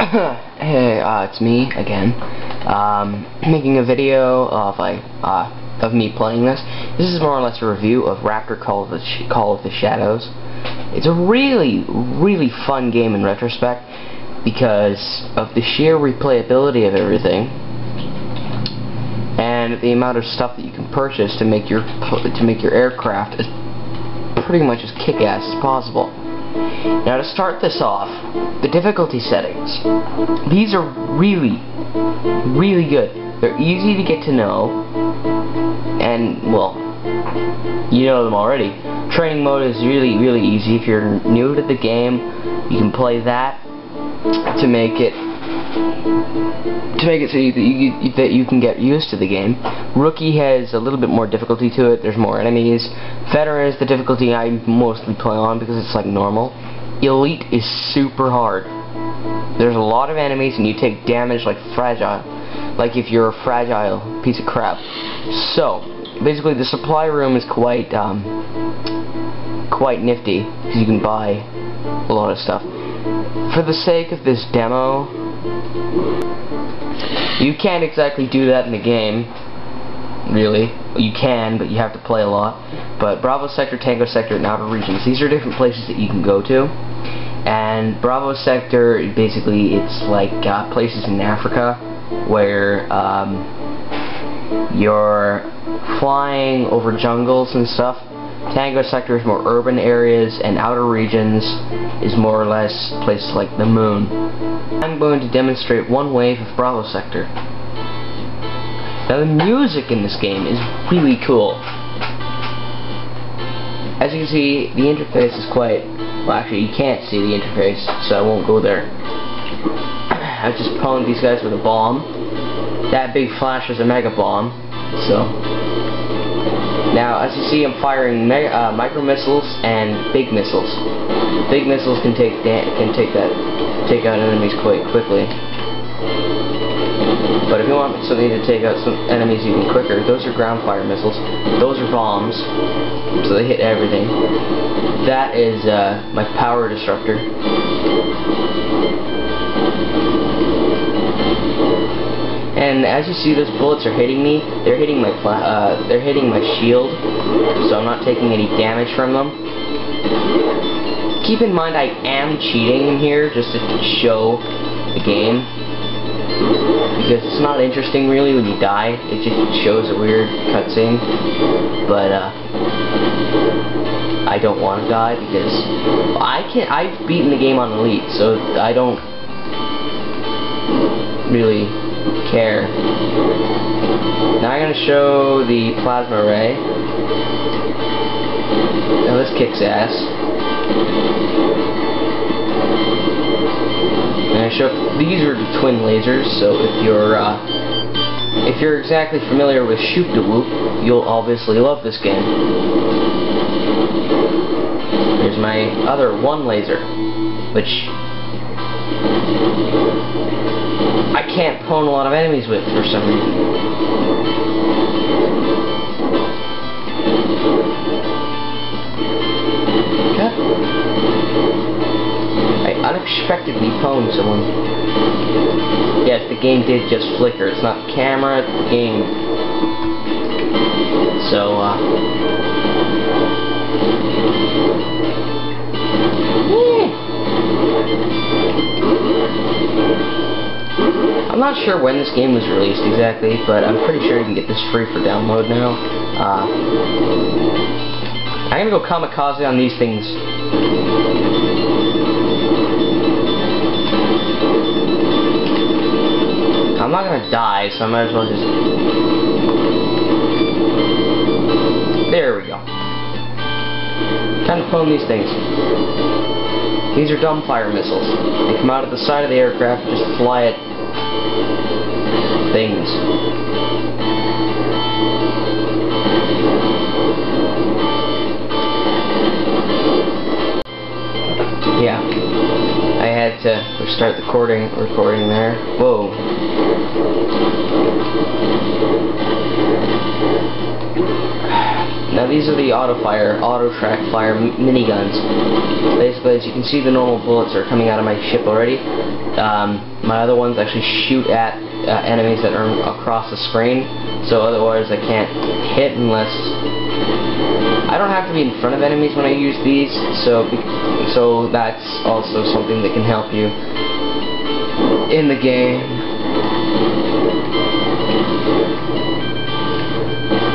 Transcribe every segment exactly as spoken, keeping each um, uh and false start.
Hey, uh, it's me again, um, making a video of like, uh, of me playing this. This is more or less a review of Raptor Call of the Sh Call of the Shadows. It's a really, really fun game in retrospect because of the sheer replayability of everything and the amount of stuff that you can purchase to make your to make your aircraft as pretty much as kick-ass as possible. Now, to start this off, the difficulty settings. These are really, really good. They're easy to get to know, and, well, you know them already. Training mode is really, really easy. If you're new to the game, you can play that to make it to make it so you, you, that you can get used to the game. Rookie has a little bit more difficulty to it. There's more enemies. Veteran is the difficulty I mostly play on because it's like normal. Elite is super hard. There's a lot of enemies and you take damage like fragile, like if you're a fragile piece of crap. So basically the supply room is quite um, quite nifty because you can buy a lot of stuff. For the sake of this demo, you can't exactly do that in the game, really. You can, but you have to play a lot. But Bravo Sector, Tango Sector, Nava Regions, these are different places that you can go to. And Bravo Sector, basically, it's like uh, places in Africa where um, you're flying over jungles and stuff. Tango Sector is more urban areas, and Outer Regions is more or less places like the moon. I'm going to demonstrate one wave of Bravo Sector. Now, the music in this game is really cool. As you can see, the interface is quite... well, actually, you can't see the interface, so I won't go there. I've just pwned these guys with a bomb. That big flash is a mega bomb, so... Now, as you see, I'm firing me uh, micro missiles and big missiles. Big missiles can take da can take that take out enemies quite quickly. But if you want something to take out some enemies even quicker, those are ground fire missiles. Those are bombs, so they hit everything. That is uh, my power disruptor. And as you see, those bullets are hitting me. They're hitting my pla uh, they're hitting my shield, so I'm not taking any damage from them. Keep in mind, I am cheating in here just to show the game because it's not interesting really when you die. It just shows a weird cutscene, but uh, I don't want to die because I can't. I've beaten the game on Elite, so I don't really care. Now I'm going to show the plasma array. Now this kicks ass. And I show these are the twin lasers, so if you're uh, if you're exactly familiar with Shoot the Whoop, you'll obviously love this game. Here's my other one laser, which I can't pwn a lot of enemies with for some reason. Okay. I unexpectedly pwned someone. Yes, the game did just flicker. It's not camera, it's the game. So, uh... yeah. I'm not sure when this game was released exactly, but I'm pretty sure you can get this free for download now. Uh, I'm gonna go kamikaze on these things. I'm not gonna die, so I might as well just... there we go. Time to phone these things. These are dumbfire missiles. They come out of the side of the aircraft and just fly it. Things. Yeah. I had to restart the recording recording there. Whoa. Now these are the auto fire, auto track fire miniguns. Basically, as you can see, the normal bullets are coming out of my ship already. Um, my other ones actually shoot at uh, enemies that are across the screen, so otherwise I can't hit unless... I don't have to be in front of enemies when I use these, so, so that's also something that can help you in the game.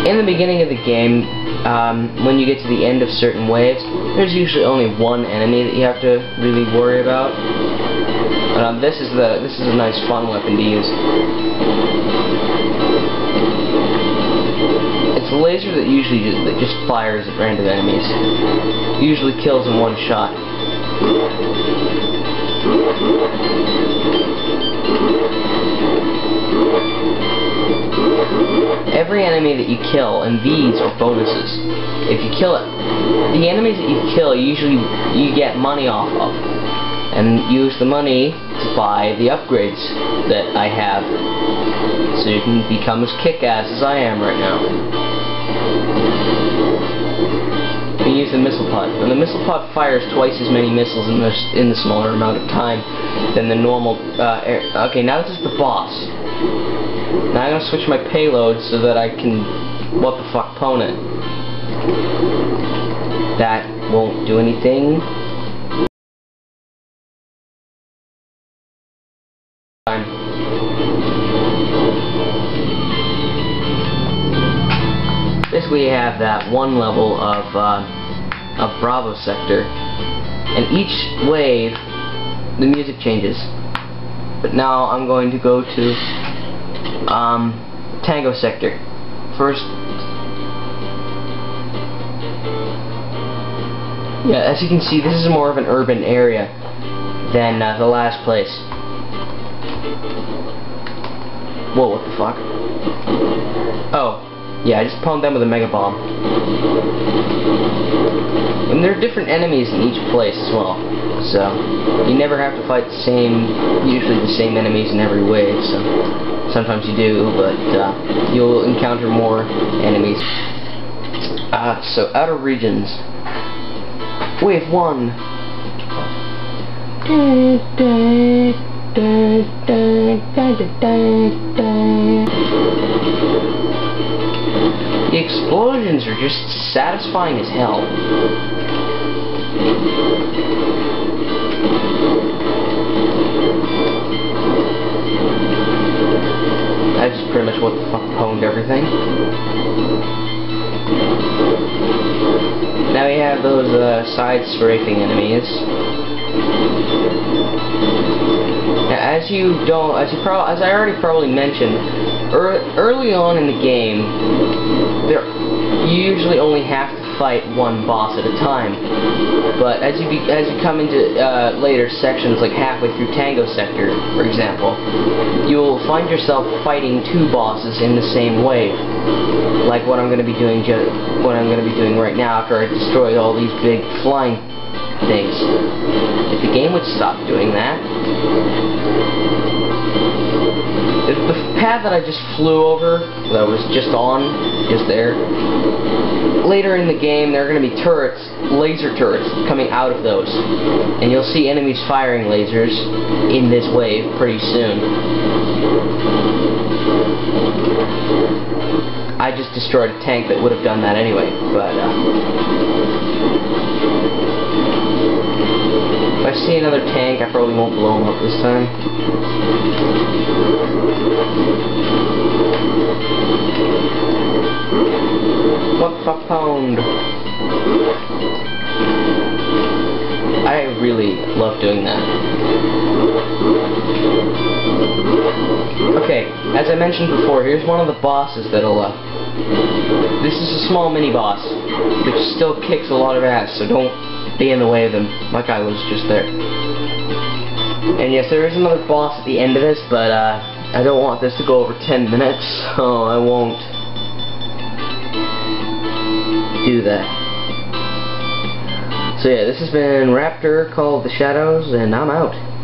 In the beginning of the game, um, when you get to the end of certain waves, there's usually only one enemy that you have to really worry about. But, um, this is the this is a nice fun weapon to use. It's a laser that usually just that just fires at random enemies. Usually kills in one shot. Every enemy that you kill, and these are bonuses, if you kill it, the enemies that you kill, usually you get money off of, and use the money to buy the upgrades that I have, so you can become as kick-ass as I am right now. We use the missile pod, and the missile pod fires twice as many missiles in the, in the smaller amount of time than the normal, uh, air. Okay, now this is the boss. Now I'm going to switch my payload so that I can what the fuck pwn it. That won't do anything. This we have that one level of, uh, of Bravo Sector. And each wave the music changes. But now I'm going to go to Um, Tango Sector. First, yeah, as you can see, this is more of an urban area than uh, the last place. Whoa, what the fuck? Oh, yeah, I just pwned them with a mega bomb. And there are different enemies in each place as well, so you never have to fight the same, usually the same enemies in every wave. So. Sometimes you do, but uh, you'll encounter more enemies. Uh, so, Outer Regions. Wave one. The explosions are just satisfying as hell. That's pretty much what the fuck pwned everything. Now we have those uh, side strafing enemies. Now, as you don't, as you pro as I already probably mentioned, er early on in the game, there you usually only have to fight one boss at a time. But as you be as you come into uh, later sections, like halfway through Tango Sector, for example, you'll find yourself fighting two bosses in the same wave. Like what I'm going to be doing, what I'm going to be doing right now after I destroy all these big flying things. If the game would stop doing that. If the path that I just flew over, that was just on, is there. Later in the game, there are going to be turrets, laser turrets, coming out of those. And you'll see enemies firing lasers in this wave pretty soon. I just destroyed a tank that would have done that anyway, but... Uh, if I see another tank, I probably won't blow him up this time. What the pound? I really love doing that. Okay, as I mentioned before, here's one of the bosses that'll, uh... this is a small mini-boss, which still kicks a lot of ass, so don't be in the way of them, like I was just there. And yes, there is another boss at the end of this, but, uh... I don't want this to go over ten minutes, so I won't do that. So yeah, this has been Raptor Call of the Shadows, and I'm out.